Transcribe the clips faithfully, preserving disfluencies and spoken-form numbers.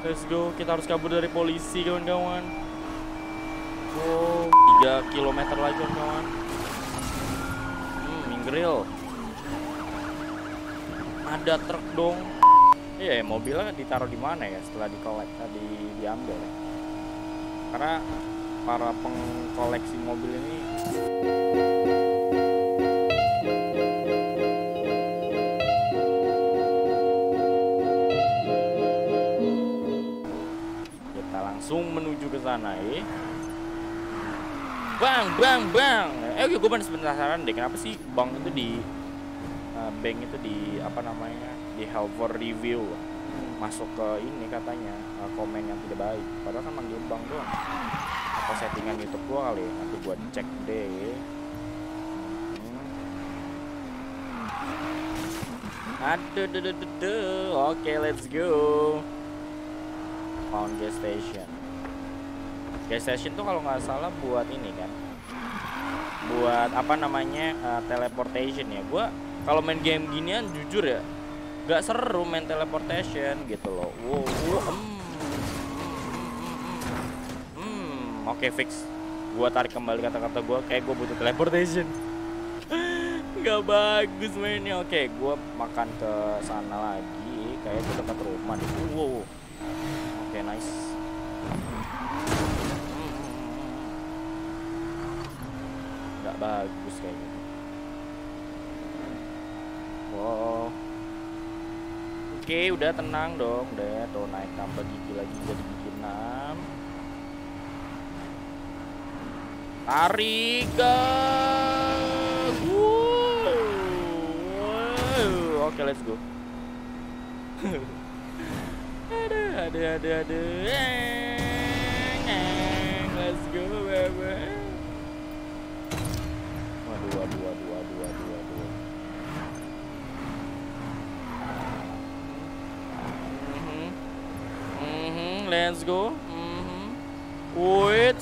Let's go, kita harus kabur dari polisi kawan-kawan. Wow, tiga kilometer lagi kawan-kawan. Hmm, minggiril. Ada truk dong. Iya, mobilnya ditaruh di mana ya setelah dikolek tadi diambil ya. Karena para pengkoleksi mobil ini kita langsung menuju ke sana ya. Bang, bang, bang. Eh, gue penasaran deh kenapa sih bank itu di uh, bank itu di apa namanya? Di helper review masuk ke ini katanya uh, komen yang tidak baik. Padahal kan manggil bank doang. Apa settingan YouTube gua kali ya? Nanti gua cek deh. Aduh, duh, duh, duh, duh. Oke, let's go. Found gas station. Gas station tuh kalau nggak salah buat ini kan, buat apa namanya uh, teleportation ya. Gua kalau main game ginian jujur ya, gak seru main teleportation gitu loh. Wow, wow. Hmm. Oke, okay, fix. Gua tarik kembali kata-kata gua, kayak gua butuh teleportation. Gak bagus mainnya. Oke, okay, gua makan ke sana lagi. Kayak gua dekat rumah nih. Wow. Oke, okay, nice. Gak bagus kayak gitu. Wow. Oke, okay, udah tenang dong. Udah, tuh naik tambah gigi lagi jadi gigi enam. Tarik gas. Wow. Oke, okay, let's go. Aduh, aduh, aduh, aduh. Let's go, baby. Waduh, waduh, waduh, waduh, waduh, waduh. Mm-hmm. Mm-hmm, let's go. Mm-hmm. Wait.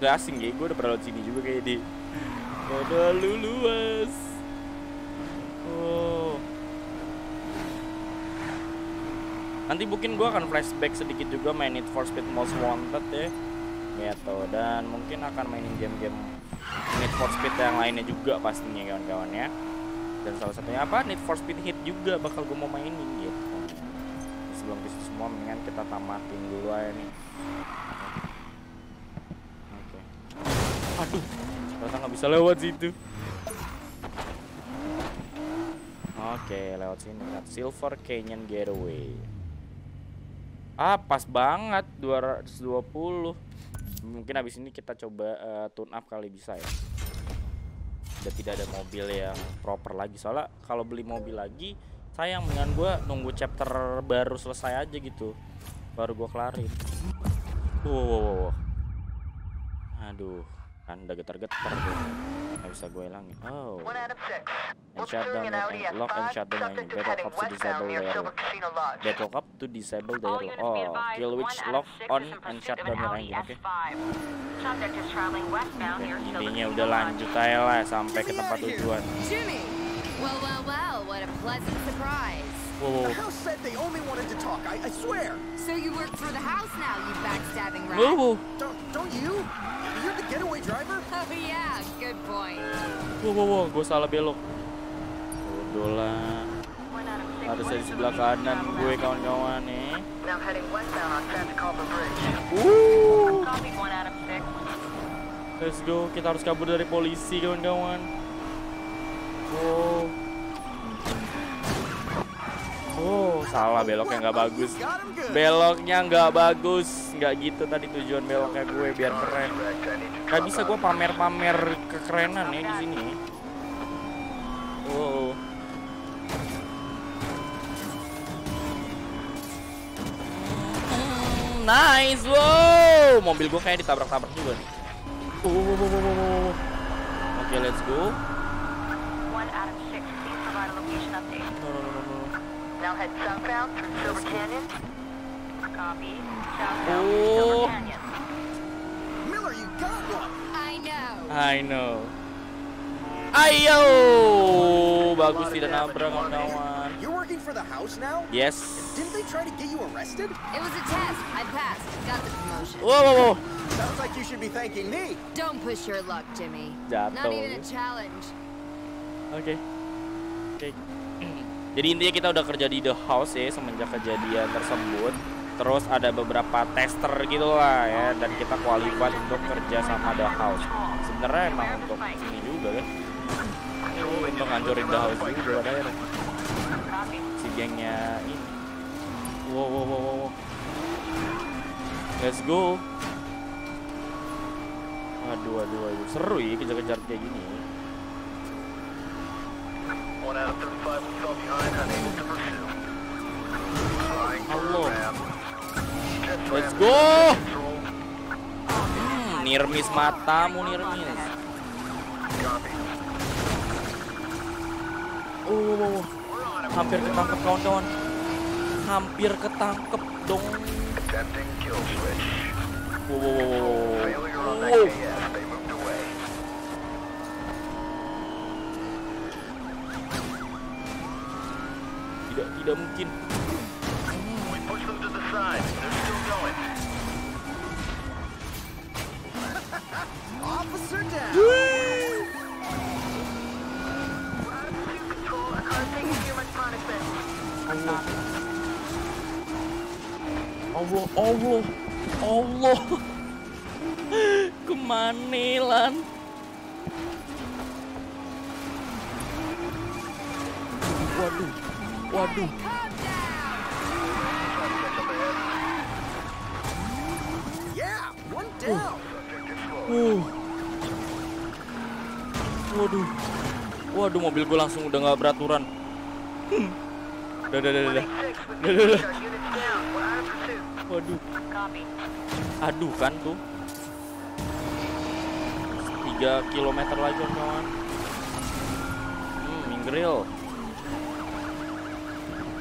Udah asing ya, gue udah pernah lewat sini juga kayak di Udah lu luas. Oh. Nanti mungkin gue akan flashback sedikit juga main Need for Speed Most Wanted ya, gitu. Dan mungkin akan mainin game-game Need for Speed yang lainnya juga pastinya kawan-kawan ya. Dan salah satunya apa? Need for Speed Hit juga bakal gue mau mainin gitu. Sebelum itu semua, mendingan kita tamatin dulu aja nih. Aduh, ternyata nggak bisa lewat situ. Oke, lewat sini lihat Silver Canyon Gateway. Ah, pas banget dua ratus dua puluh. Mungkin habis ini kita coba uh, tune up kali bisa ya. Udah tidak ada mobil yang proper lagi. Soalnya kalau beli mobil lagi, sayang, mendingan gue nunggu chapter baru selesai aja gitu. Baru gue kelarin. Wow, aduh. Anda getar-getar tuh, nggak bisa gue hilangin. Oh, and shut down and lock and shut down and back up to disable the airlock. Back up to disable the airlock. Oh, kill which lock on and shut down your engine. Oke. Intinya udah lanjut aja lah sampai ke tempat tujuan. Wow, wow, wow, what a pleasant surprise. The house said they only wanted to talk. I, I swear. So you work for the house now, you backstabbing rat. Whoa, whoa. Don't, don't you? You're the getaway driver? Oh yeah, good point. Whoa, whoa, whoa, gue salah belok. Bodoh lah. Harusnya di sebelah kanan gue kawan-kawan nih. Wuh. Let's go, kita harus kabur dari polisi kawan-kawan. Wow. Oh, salah beloknya nggak bagus. Beloknya nggak bagus, nggak gitu tadi tujuan beloknya gue biar keren. Gak bisa gue pamer-pamer kekerenan ya di sini. Wow. Mm, nice, wow. Mobil gue kayak ditabrak-tabrak juga nih. Oh. Oke, okay, let's go. Now head southbound through Silver Canyon. Copy. Southbound Silver Canyon. got one. I know. I know. Ayo, bagus tidak nabrak kawan. You're working for the house now? Yes. Didn't they try to get you arrested? It was a test. I passed. Got the promotion. Whoa, whoa, whoa. Sounds like you should be thanking me. Don't push your luck, Jimmy. Jatuh. Not even a challenge. Oke. Okay. Oke. Okay. Jadi intinya kita udah kerja di The House ya semenjak kejadian tersebut. Terus ada beberapa tester gitu lah ya, dan kita qualified untuk kerja sama The House. Sebenarnya emang untuk ini juga kan. Untuk ngancurin The House juga ada ya. Si gengnya ini. Wow wow wow wow. Let's go. Aduh aduh aduh, seru ya kejar-kejar kayak gini. Allah. Let's go. Hmm, nirmis matamu nirmis. Oh, hampir ketangkep kawan-kawan. Hampir ketangkep dong. Wow, wow, wow, wow. Tidak, tidak mungkin. Allah. Allah, Allah, Allah. Kemanilan. Waduh, waduh. Uh. Uh. Waduh, waduh, mobil gue langsung udah nggak beraturan. Hmm. Udah, udah, udah, udah, udah, udah, udah. Waduh, aduh kan tuh. tiga kilometer lagi kawan. Hmm, minggiril.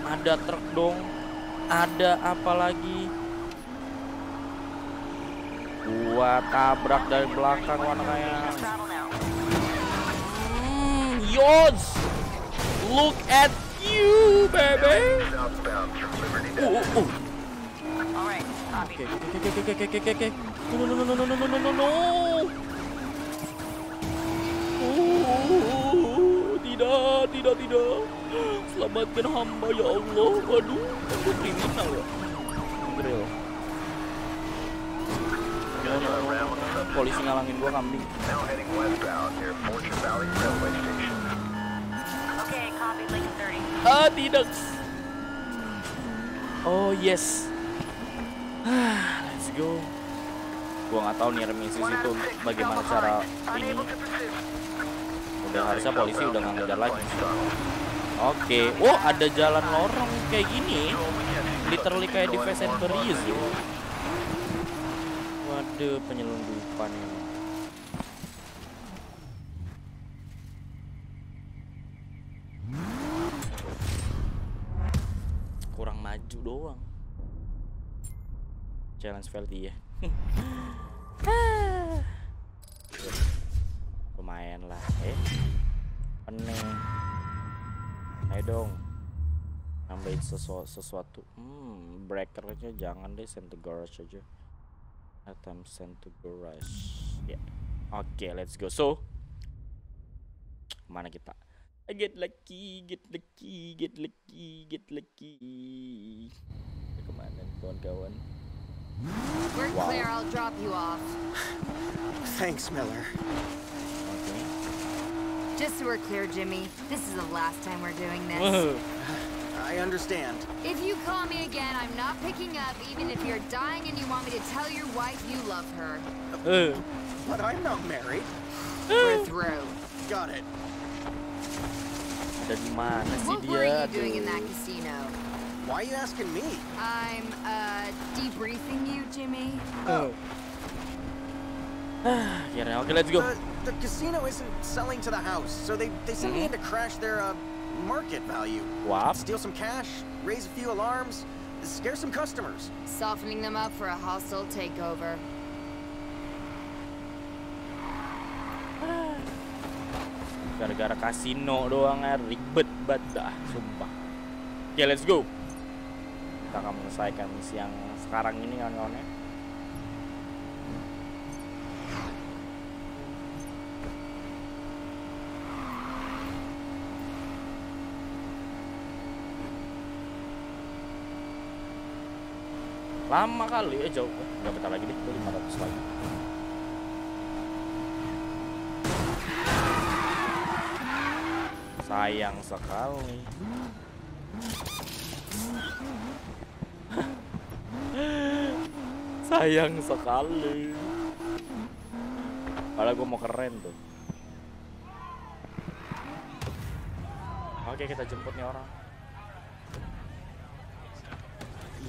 Ada truk dong. Ada apa lagi? Gua tabrak dari belakang warnanya. Hmm, Yos, look at you, baby. Oh, oh, oh. Oke, oke, oke, oke, oke, oke. No, no, no, no, no, no, no, no. Oh, tidak, tidak, tidak. Selamatkan hamba ya Allah. Waduh, aku kriminal ya. Real. Polisi ngalangin gua kambing. Ah, tidak. Oh yes. Let's go. Gua nggak tahu nih remisi itu bagaimana cara ini. Udah harusnya polisi udah nggak ngejar lagi. Oke. Oh, ada jalan lorong kayak gini. Literally kayak di Fast and Furious ya. Waduh, penyelundupan ini. Kurang maju doang. Challenge Valley ya. Lumayan lah, eh. Pening. Ayo dong. Nambahin sesu sesuatu. Hmm, breakernya jangan deh, send the garage aja. Atom sent to garage. Ya. Yeah. Oke, okay, let's go. So, mana kita? I get lucky, get lucky, get lucky, get lucky. Kemana nih kawan-kawan? We're clear. I'll drop you off. Thanks, Miller. Okay. Just so we're clear, Jimmy, this is the last time we're doing this. Whoa. I understand. If you call me again, I'm not picking up, even if you're dying and you want me to tell your wife you love her. Uh. But I'm not married. We're through. Got it. What were you doing in that casino? Why are you asking me? I'm uh, debriefing you, Jimmy. Oh. Yeah, now, okay, let's go. Uh, the casino isn't selling to the house, so they, they sent me in to crash their... Uh, market value. Wow. Steal some cash, raise a few alarms, scare some customers. Softening them up for a hostile takeover. Gara-gara kasino doang ya, ribet banget dah, sumpah. Oke, let's go. Kita akan menyelesaikan misi yang sekarang ini, kawan-kawannya. Lama kali ya, eh, jauh. Nggak betah lagi deh, itu lima ratus lagi. Sayang sekali. Sayang sekali. Padahal gue mau keren tuh. Oke, kita jemput nih orang.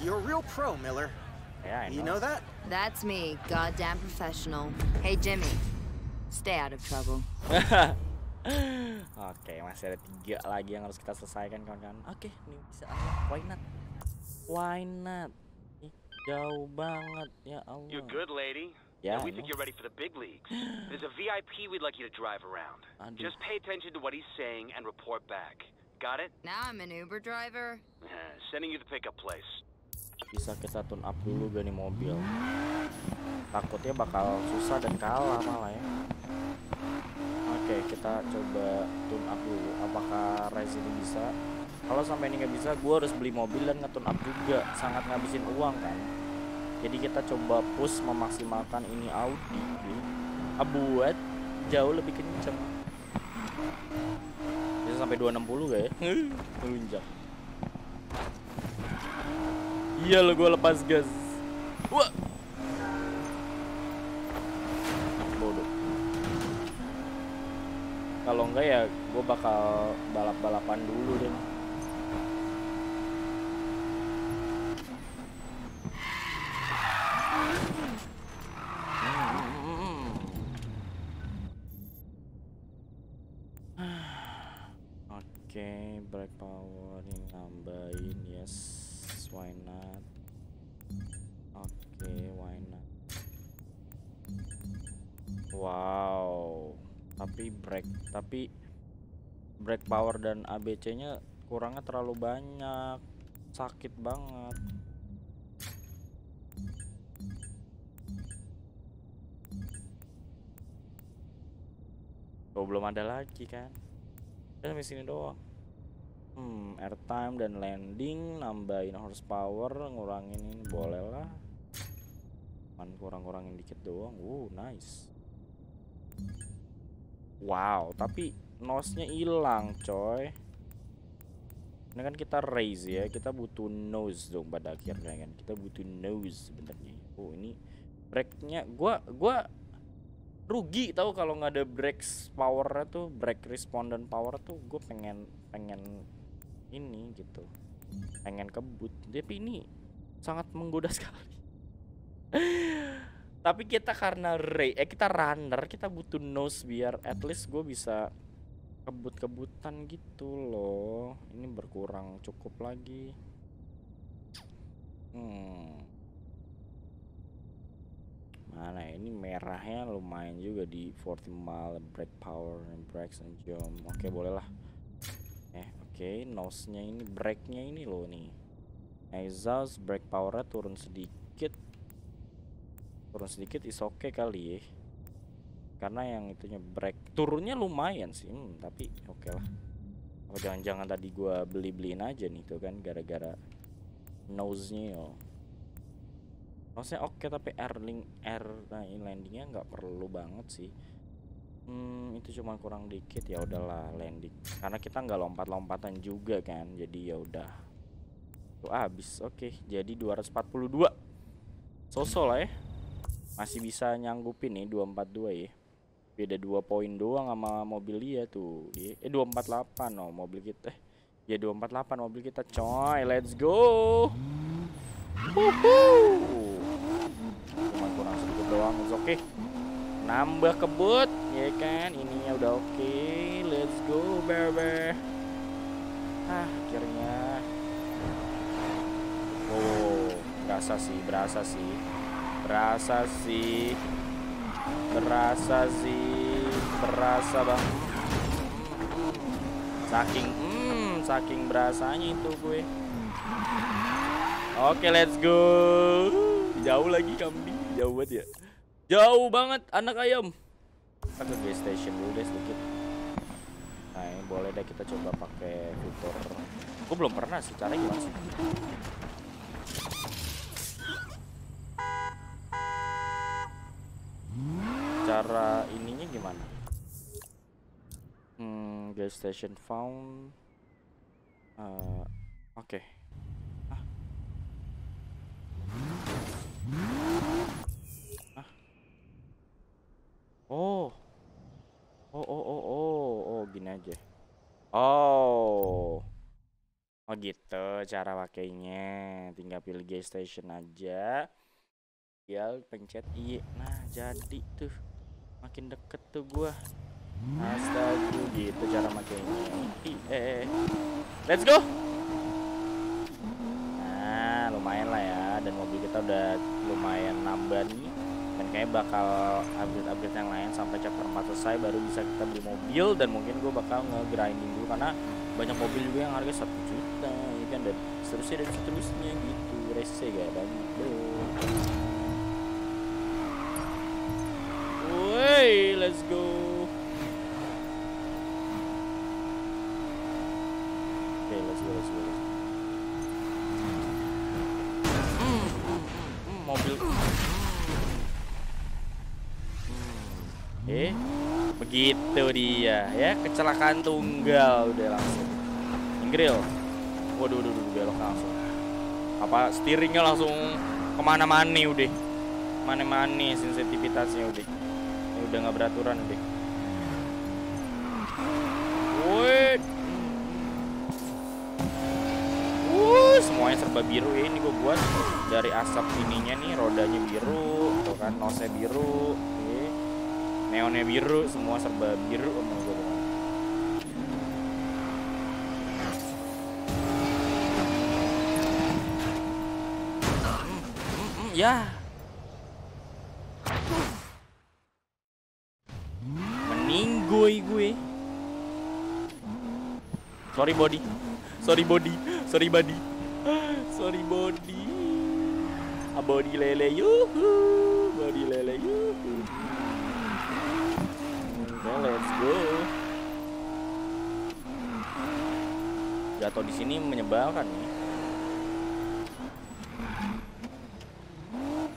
You're a real pro, Miller. Yeah, I know. You know that? That's me, goddamn professional. Hey, Jimmy, stay out of trouble. Oke, masih ada tiga lagi yang harus kita selesaikan, kawan-kawan. Oke, ini bisa. Why not? Why not? Jauh banget ya Allah. You're good, lady. Yeah, we think you're ready for the big leagues. There's a V I P we'd like you to drive around. Just pay attention to what he's saying and report back. Got it? Now I'm an Uber driver. Sending you to the pickup place. Bisa kita tune up dulu dari mobil, takutnya bakal susah dan kalah malah ya. Oke, kita coba tune up dulu apakah race ini bisa. Kalau sampai ini nggak bisa, gue harus beli mobil dan nge-tune up juga, sangat ngabisin uang kan. Jadi kita coba push memaksimalkan ini Audi buat jauh lebih kenceng, bisa sampai dua enam puluh gak ya, melunjak. Iya lo, gue lepas gas. Wah, bodoh. Kalau enggak ya gue bakal balap-balapan dulu deh. Oke, brake power ini nambahin, yes. Why not? Oke, why not? Wow, tapi break, tapi break power dan A B C-nya kurangnya terlalu banyak, sakit banget. Oh, belum ada lagi kan? Kita sampai sini doang. Hmm, airtime dan landing, nambahin horsepower, ngurangin ini boleh lah, cuman kurang-kurangin dikit doang. Wow, nice. Wow, tapi nose-nya hilang coy. Ini kan kita raise ya, kita butuh nose dong pada akhirnya kan, kita butuh nose sebenarnya. Oh, ini brake-nya gua gua rugi tau kalau nggak ada brake power-nya tuh, brake responden power tuh gue pengen pengen ini gitu, pengen kebut. Tapi ini sangat menggoda sekali. Tapi kita karena Ray, eh kita runner, kita butuh nose biar at least gue bisa kebut-kebutan gitu loh. Ini berkurang cukup lagi. Hmm, mana ini merahnya lumayan juga di Fortune Valley, brake power and brakes and jump. Oke, bolehlah. Eh, oke, okay. Nose-nya ini, brake-nya ini loh nih. Exhaust, brake power-nya turun sedikit. Turun sedikit is oke okay kali ya. Karena yang itunya brake turunnya lumayan sih, hmm, tapi oke okay lah. Apa jangan-jangan tadi gua beli-beliin aja nih tuh kan gara-gara nose-nya loh. Nose-nya oke okay, tapi airling air nah landing-nya nggak perlu banget sih. Hmm, itu cuma kurang dikit ya udahlah landing, karena kita nggak lompat-lompatan juga kan, jadi ya udah tuh habis. Oke, jadi dua ratus empat puluh dua sosok lah ya, masih bisa nyanggupin nih dua empat dua ya, beda dua poin doang sama mobil dia tuh. Eh, dua empat delapan no mobil kita, eh ya dua empat delapan mobil kita coy. Let's go. Wuhuu, cuma kurang sedikit doang. Oke, nambah kebut ya kan, ininya udah oke okay. Let's go baby. Ah, akhirnya. Oh, berasa sih, berasa sih, berasa sih, berasa sih, berasa bang. Saking hmm, saking berasanya itu gue. Oke, let's go. Jauh lagi kambing, jauh banget ya. Jauh banget anak ayam. Kita ke gas station dulu deh sedikit. Nah, ini boleh deh kita coba pakai fitur. Gue belum pernah sih caranya gimana sih. Cara ininya gimana? Hmm, gas station found. Uh, Oke. Okay. Ah. Ah. Oh. Oh oh oh oh oh gini aja. Oh. Oh gitu cara pakainya. Tinggal pilih gas station aja. Tinggal pencet I. Nah, jadi tuh. Makin deket tuh gua. Astaga, gitu cara makainya. Eh, let's go. Nah, lumayan lah ya. Dan mobil kita udah lumayan nambah nih. Dan kayaknya bakal update-update yang lain sampai chapter empat selesai baru bisa kita beli mobil. Dan mungkin gua bakal nge-grinding dulu karena banyak mobil juga yang harga satu juta ya kan, dan seterusnya dan seterusnya gitu. Rese gak banyak bro. Hey, let's go. Oke, okay, let's go, let's go. Mm, mm, mm, mobil. Eh, begitu dia ya, kecelakaan tunggal udah langsung. Ingril. Waduh, waduh, waduh, belok langsung. Apa steeringnya langsung kemana-mana udah. Mana-mana sensitivitasnya udah. Udah nggak beraturan deh. Wih, uh, semuanya serba biru ya. Ini gue buat dari asap ininya nih, rodanya biru, tuh kan, nose biru, okay. Neonnya biru, semua serba biru sama gue. Ya. Gue gue sorry body sorry body sorry body sorry body a body lele yuhu body lele yuhu. Okay, let's go. Jatuh di sini menyebalkan nih.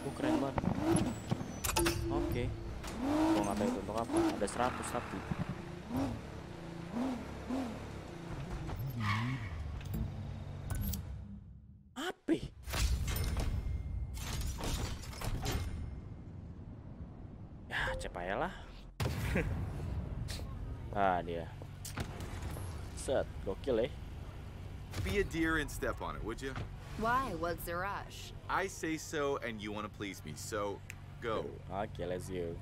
Oh, keren banget. Oke, okay. Apa itu untuk apa? Ada seratus tapi. Apa? Ya cepayalah. Ah dia. Set, gokil eh. Be a deer and step on it, would you? Why? What's the rush? I say so and you want to please me, so go. Okay, let's go.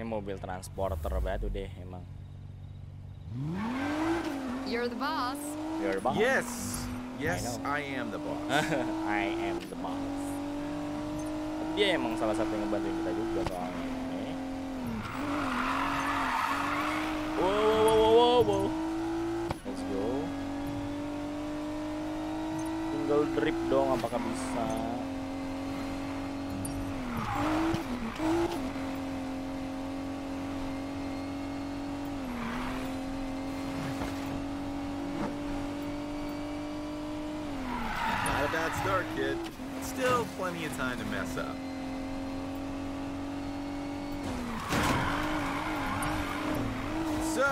Ini mobil transporter batu deh emang. You're the boss. You're the boss. Yes, yes, I, I am the boss. I am the boss. Dia emang salah satu yang ngebantuin kita juga soalnya. Wow, wow, wow, wow, wow. Let's go. Tinggal drip dong, apakah bisa? Bad start, kid. Still plenty of time to mess up. So,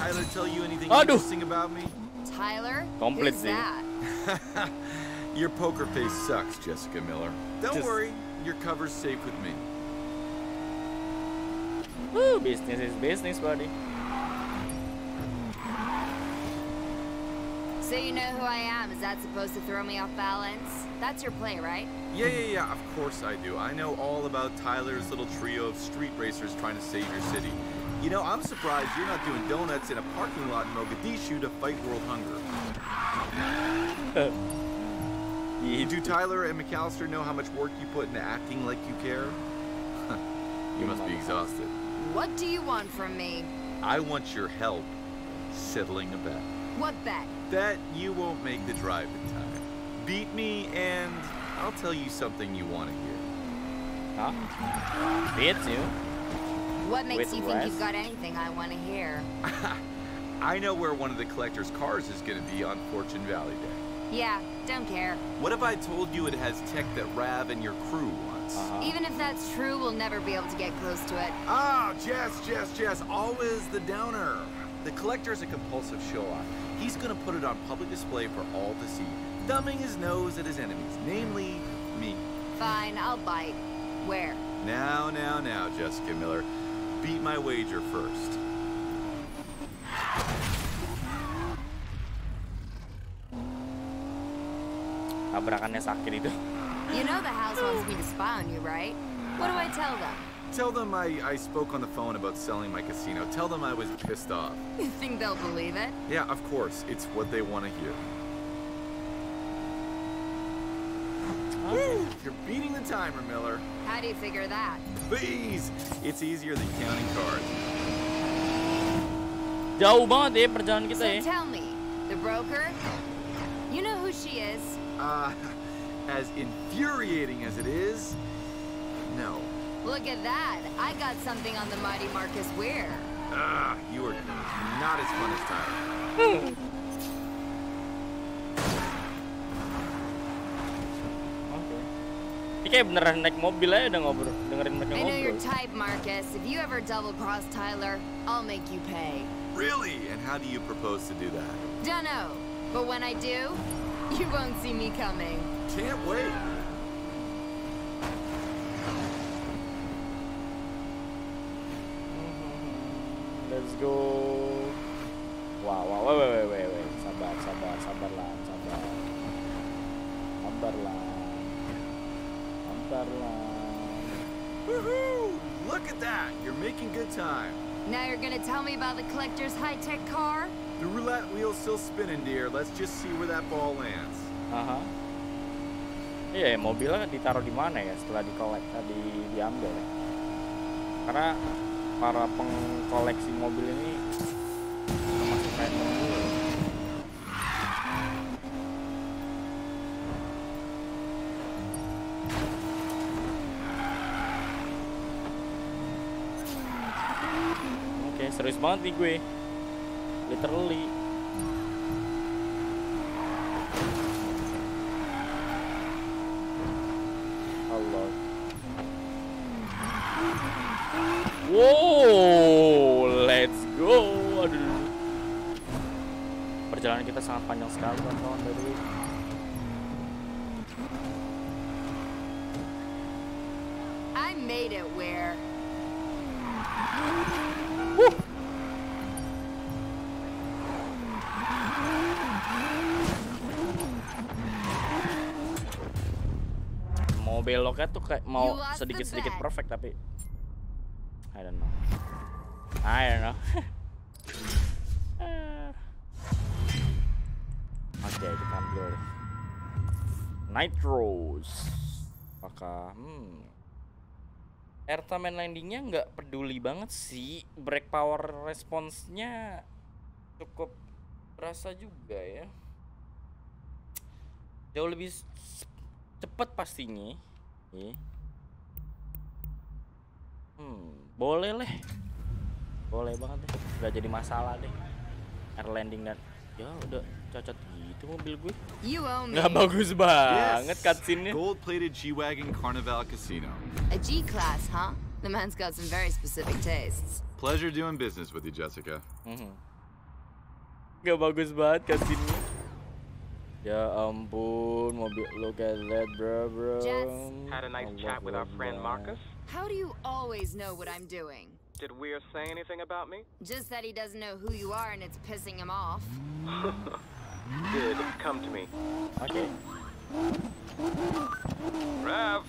Tyler tell you anything interesting about me? Tyler? Complete that. Your poker face sucks, Jessica Miller. Don't Just... worry, your cover's safe with me. Woo, business is business, buddy. So you know who I am, is that supposed to throw me off balance? That's your play, right? Yeah, yeah, yeah, of course I do. I know all about Tyler's little trio of street racers trying to save your city. You know, I'm surprised you're not doing donuts in a parking lot in Mogadishu to fight world hunger. Do Tyler and McAllister know how much work you put into acting like you care? You must be exhausted. What do you want from me? I want your help. settling a bet. What bet? That you won't make the drive in time. Beat me and I'll tell you something you want to hear. Huh? Me too. What makes With you West? think you've got anything I want to hear? I know where one of the collector's cars is going to be on Fortune Valley Day. Yeah, don't care. What if I told you it has tech that Rav and your crew wants? Uh-huh. Even if that's true, we'll never be able to get close to it. Oh, Jess, Jess, Jess, always the downer. The collector's a compulsive show-off. He's going to put it on public display for all to see, thumbing his nose at his enemies, namely me. Fine, I'll bite. Where? Now, now, now, Jessica Miller. Beat my wager first. Tabrakannya sakit itu. You know the house wants me to spy on you, right? What do I tell them? Tell them I, I spoke on the phone about selling my casino. Tell them I was pissed off. You think they'll believe it? Yeah, of course. It's what they want to hear. Woo! You're beating the timer, Miller. How do you figure that? Please! It's easier than counting cards. Jauh banget ya perjalanan kita ya. So tell me, the broker? You know who she is? Uh, as infuriating as it is, no. Look at that. I got something on the mighty Marcus Weir. Ah, uh, you are not as fun as Tyler. Okay. Kayak beneran naik mobil aja udah ngobrol, dengerin mereka ngobrol. I know your type, Marcus. If you ever double-cross Tyler, I'll make you pay. Really? And how do you propose to do that? Dunno. But when I do, you won't see me coming. Can't wait. Let's go. Wow, wow, wait, wait, wait, wait. Sabar, sabar, sabarlah, sabar. Sabarlah. Sabarlah. Woohoo! Look at that. You're making good time. Now you're gonna tell me about the collector's high-tech car? The roulette wheel's still spinning, dear. Let's just see where that ball lands. Uh-huh. Iya, yeah, mobilnya ditaruh di mana ya setelah dikolek, tadi diambil ya? Karena para pengkoleksi mobil ini termasuk random dulu. Oke, okay, serius banget nih gue. Literally. Allah. Wow, let's go. Aduh. Perjalanan kita sangat panjang sekali, kawan-kawan. Dari I made it where. Beloknya tuh kayak mau sedikit-sedikit perfect tapi I don't know I don't know Oke, okay, kita ambil Nitros. Apakah hmm airtime and landingnya nggak peduli banget sih. Brake power responsnya cukup terasa juga ya. Jauh lebih cepet pastinya. Hmm, boleh leh, boleh banget deh, nggak jadi masalah deh. Air landing dan ya udah cocok gitu mobil gue. Nggak bagus banget cutscene-nya. Gold-plated G-Wagon Carnival Casino. A G-class, huh? The man's got some very specific tastes. Pleasure doing business with you, Jessica. Mm-hmm. Nggak bagus banget cutscene-nya. Ya ampun, mobil, look at that, bro, bro. Jess, had a nice chat with our friend Marcus. How do you always know what I'm doing? Did Weir say anything about me? Just that he doesn't know who you are and it's pissing him off. Good, come to me. Okay. Rav.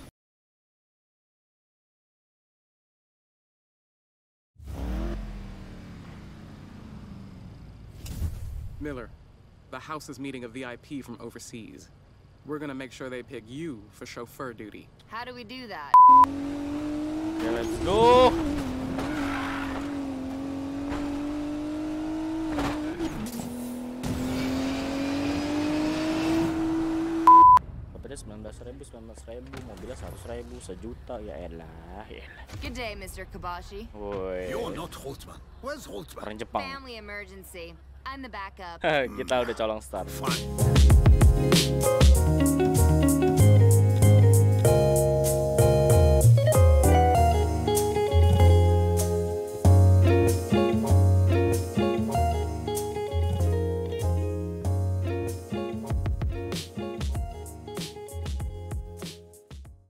Miller. The house is meeting a V I P from overseas. We're gonna make sure they pick you for chauffeur duty. How do we do that? Okay, let's go. sembilan belas ribu, sembilan belas ribu, mobilnya seratus ribu, sejuta, ya elah, ya elah. Good day, Mister Kabashi. Woi. You're not Holtzman. Where's Holtzman? Orang Jepang. Family emergency. I'm the backup. Kita udah colong start.